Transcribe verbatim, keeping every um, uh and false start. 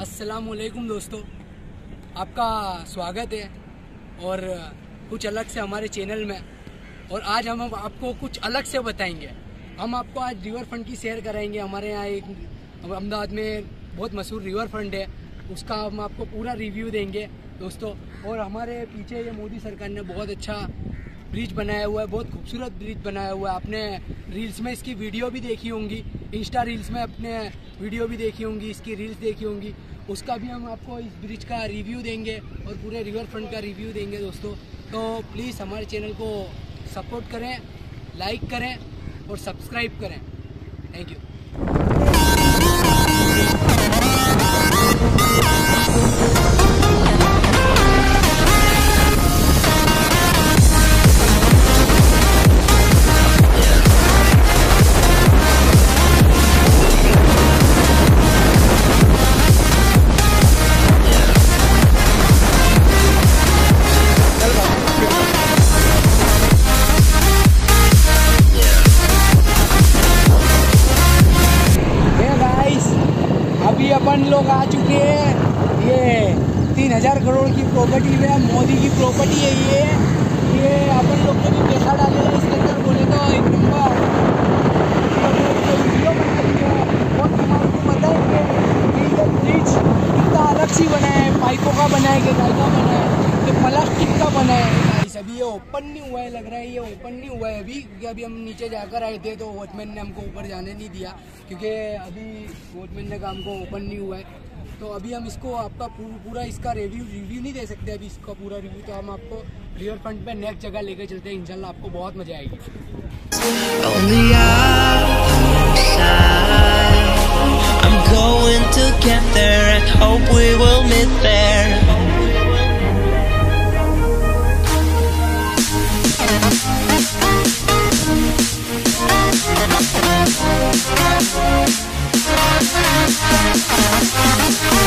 अस्सलामुअलैकुम दोस्तों, आपका स्वागत है और कुछ अलग से हमारे चैनल में। और आज हम आपको कुछ अलग से बताएंगे। हम आपको आज रिवर फ्रंट की सैर कराएंगे। हमारे यहाँ एक अहमदाबाद में बहुत मशहूर रिवर फ्रंट है, उसका हम आपको पूरा रिव्यू देंगे दोस्तों। और हमारे पीछे ये मोदी सरकार ने बहुत अच्छा ब्रिज बनाया हुआ है, बहुत खूबसूरत ब्रिज बनाया हुआ है। आपने रील्स में इसकी वीडियो भी देखी होंगी, इंस्टा रील्स में अपने वीडियो भी देखी होंगी, इसकी रील्स देखी होंगी। उसका भी हम आपको इस ब्रिज का रिव्यू देंगे और पूरे रिवर फ्रंट का रिव्यू देंगे दोस्तों। तो प्लीज़ हमारे चैनल को सपोर्ट करें, लाइक करें और सब्सक्राइब करें। Thank you. अपन लोग आ चुके हैं, ये तीन हजार करोड़ की प्रॉपर्टी में मोदी की प्रॉपर्टी है। ये ये अपन लोग ने भी पैसा डाले हैं इसके अंदर, बोले तो एक नंबर वीडियो बनाएंगे और आपको बताएंगे कि ये ब्रिज कितना अलग सी बना है, पाइपों का बना है कि नाइका बना है कि प्लास्टिक का बना है। अभी ये ओपन नहीं हुआ है, लग रहा है ये ओपन नहीं हुआ है अभी, क्योंकि अभी हम नीचे जाकर आए थे तो वॉचमैन ने हमको ऊपर जाने नहीं दिया, क्योंकि अभी वॉचमैन ने कहा हमको ओपन नहीं हुआ है। तो अभी हम इसको आपका पूरा इसका रिव्यू रिव्यू नहीं दे सकते अभी इसका पूरा रिव्यू। तो हम आपको रिवर फ्रंट पे नेक्स्ट जगह लेकर चलते हैं, इंशाल्लाह आपको बहुत मजा आएगी। We'll be right back.